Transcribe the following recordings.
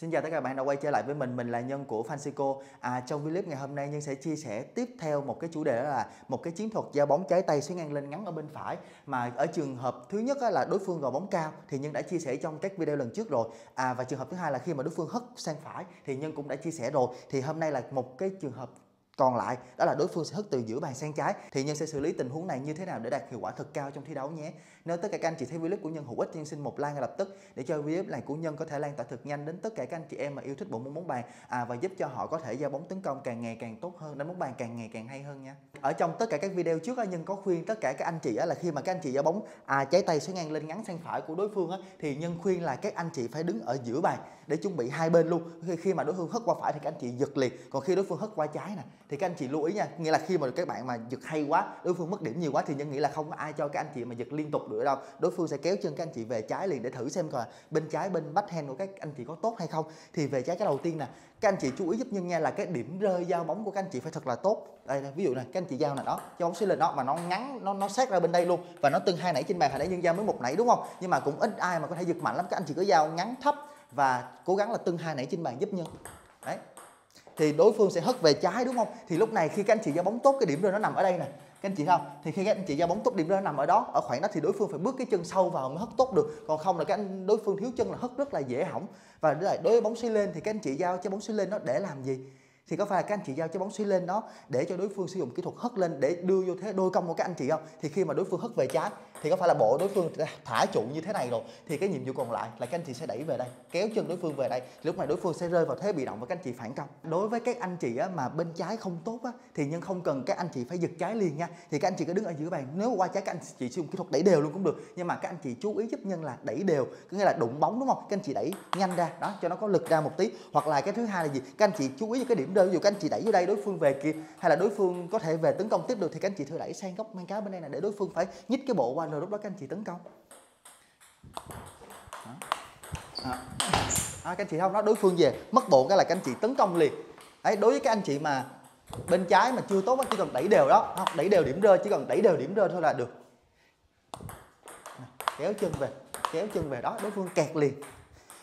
Xin chào tất cả bạn đã quay trở lại với mình là Nhân của Fanciko. Trong video clip ngày hôm nay Nhân sẽ chia sẻ tiếp theo một cái chủ đề, đó là một cái chiến thuật giao bóng trái tay xoáy ngang lên ngắn ở bên phải. Mà ở trường hợp thứ nhất là đối phương gò bóng cao thì Nhân đã chia sẻ trong các video lần trước rồi. Và trường hợp thứ hai là khi mà đối phương hất sang phải thì Nhân cũng đã chia sẻ rồi. Thì hôm nay là một cái trường hợp còn lại, đó là đối phương sẽ hất từ giữa bàn sang trái, thì Nhân sẽ xử lý tình huống này như thế nào để đạt hiệu quả thật cao trong thi đấu nhé. Nếu tất cả các anh chị thấy video clip của Nhân hữu ích, Nhân xin một like ngay lập tức để cho video clip này của Nhân có thể lan tỏa thật nhanh đến tất cả các anh chị em mà yêu thích bộ môn bóng bàn và giúp cho họ có thể giao bóng tấn công càng ngày càng tốt hơn, đánh bóng bàn càng ngày càng hay hơn nha. Ở trong tất cả các video trước Nhân có khuyên tất cả các anh chị là khi mà các anh chị giao bóng trái tay xoáy ngang lên ngắn sang phải của đối phương thì Nhân khuyên là các anh chị phải đứng ở giữa bàn để chuẩn bị hai bên luôn. Khi mà đối phương hất qua phải thì các anh chị giật liền, còn khi đối phương hất qua trái nè thì các anh chị lưu ý nha, nghĩa là khi mà các bạn mà giật hay quá, đối phương mất điểm nhiều quá thì Nhân nghĩ là không có ai cho các anh chị mà giật liên tục được đâu. Đối phương sẽ kéo chân các anh chị về trái liền để thử xem coi bên trái bên backhand của các anh chị có tốt hay không. Thì về trái cái đầu tiên nè, các anh chị chú ý giúp Nhân nha là cái điểm rơi giao bóng của các anh chị phải thật là tốt. Đây ví dụ này, các anh chị giao này đó, cho bóng xoáy lên đó mà nó ngắn, nó sát ra bên đây luôn và nó từng hai nãy trên bàn, hồi nãy Nhân giao mới một nãy đúng không? Nhưng mà cũng ít ai mà có thể giật mạnh lắm, các anh chị cứ giao ngắn thấp và cố gắng là từng hai nãy trên bàn giúp Nhân. Đấy. Thì đối phương sẽ hất về trái đúng không? Thì lúc này khi các anh chị giao bóng tốt, cái điểm rơi nó nằm ở đây nè. Các anh chị thấy không? Thì khi các anh chị giao bóng tốt, điểm rơi nó nằm ở đó, ở khoảng đó thì đối phương phải bước cái chân sâu vào mới hất tốt được. Còn không là các anh đối phương thiếu chân là hất rất là dễ hỏng. Và đối với bóng xoáy lên thì các anh chị giao cho bóng xoáy lên nó để làm gì? Thì có phải là các anh chị giao cho bóng xoáy lên đó để cho đối phương sử dụng kỹ thuật hất lên để đưa vô thế đôi công của các anh chị không? Thì khi mà đối phương hất về trái thì có phải là bộ đối phương thả trụ như thế này rồi thì cái nhiệm vụ còn lại là các anh chị sẽ đẩy về đây, kéo chân đối phương về đây. Lúc này đối phương sẽ rơi vào thế bị động và các anh chị phản công. Đối với các anh chị mà bên trái không tốt thì Nhân không cần các anh chị phải giật trái liền nha. Thì các anh chị cứ đứng ở giữa bàn, nếu qua trái các anh chị sử dụng kỹ thuật đẩy đều luôn cũng được, nhưng mà các anh chị chú ý giúp Nhân là đẩy đều, có nghĩa là đụng bóng đúng không? Các anh chị đẩy nhanh ra đó cho nó có lực ra một tí. Hoặc là cái thứ hai là gì? Các anh chị chú ý cái điểm rơi, ví dụ các anh chị đẩy vô đây đối phương về kia, hay là đối phương có thể về tấn công tiếp được thì các anh chị thử đẩy sang góc mang cá bên đây là để đối phương phải nhích cái bộ qua, rồi lúc đó các anh chị tấn công. Các anh chị không đó, đối phương về mất bộ cái là các anh chị tấn công liền. Đấy, đối với các anh chị mà bên trái mà chưa tốt chỉ cần đẩy đều đó, không đẩy đều điểm rơi, chỉ cần đẩy đều điểm rơi thôi là được. Kéo chân về, kéo chân về đó, đối phương kẹt liền.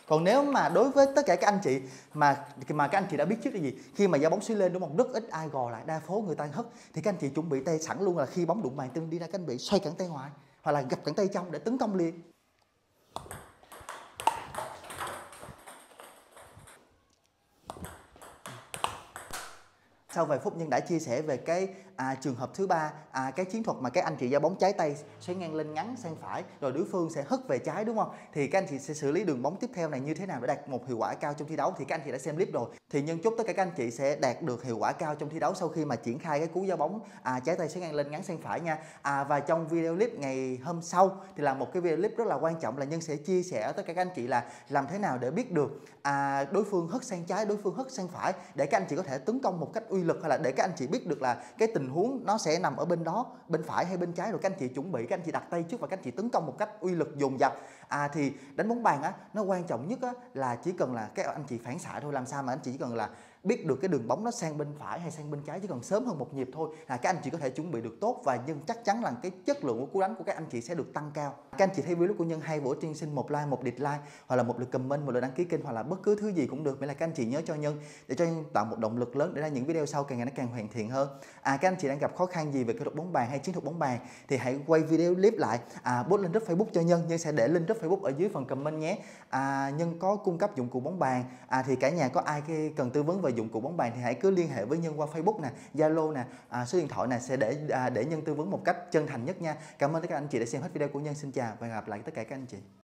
Còn nếu mà đối với tất cả các anh chị mà các anh chị đã biết trước là gì, khi mà giao bóng xoáy lên đúng không, rất ít ai gò lại, đa phố người ta hất, thì các anh chị chuẩn bị tay sẵn luôn là khi bóng đụng bàn tương đi ra các anh bị xoay cẳng tay ngoài hoặc là gặp cẳng tay trong để tấn công liền. Sau vài phút Nhân đã chia sẻ về cái trường hợp thứ ba, cái chiến thuật mà các anh chị giao bóng trái tay xoáy ngang lên ngắn sang phải rồi đối phương sẽ hất về trái đúng không? Thì các anh chị sẽ xử lý đường bóng tiếp theo này như thế nào để đạt một hiệu quả cao trong thi đấu thì các anh chị đã xem clip rồi. Thì Nhân chúc tất cả các anh chị sẽ đạt được hiệu quả cao trong thi đấu sau khi mà triển khai cái cú giao bóng trái tay xoáy ngang lên ngắn sang phải nha. Và trong video clip ngày hôm sau thì là một cái video clip rất là quan trọng, là Nhân sẽ chia sẻ tất cả các anh chị là làm thế nào để biết được đối phương hất sang trái, đối phương hất sang phải để các anh chị có thể tấn công một cách uy lực, hay là để các anh chị biết được là cái tình huống nó sẽ nằm ở bên đó, bên phải hay bên trái, rồi các anh chị chuẩn bị, các anh chị đặt tay trước và các anh chị tấn công một cách uy lực dồn dập. Thì đánh bóng bàn nó quan trọng nhất là chỉ cần là các anh chị phản xạ thôi, làm sao mà anh chị chỉ cần là biết được cái đường bóng nó sang bên phải hay sang bên trái, chỉ cần sớm hơn một nhịp thôi là các anh chị có thể chuẩn bị được tốt, và nhưng chắc chắn là cái chất lượng của cú đánh của các anh chị sẽ được tăng cao. Các anh chị thấy video của Nhân hay buổi trên xin một like, một dislike, hoặc là một lượt comment, một lượt đăng ký kênh, hoặc là bất cứ thứ gì cũng được, miễn là các anh chị nhớ cho Nhân để cho Nhân tạo một động lực lớn để ra những video sau càng ngày nó càng hoàn thiện hơn. Các anh chị đang gặp khó khăn gì về kỹ thuật bóng bàn hay chiến thuật bóng bàn thì hãy quay video clip lại, post lên group Facebook cho Nhân. Nhân sẽ để link group Facebook ở dưới phần comment nhé. Nhân có cung cấp dụng cụ bóng bàn, thì cả nhà có ai cần tư vấn về dụng cụ bóng bàn thì hãy cứ liên hệ với Nhân qua Facebook nè, Zalo nè, số điện thoại nè, sẽ để Nhân tư vấn một cách chân thành nhất nha. Cảm ơn tất cả anh chị đã xem hết video của Nhân. Xin chào và hẹn gặp lại tất cả các anh chị.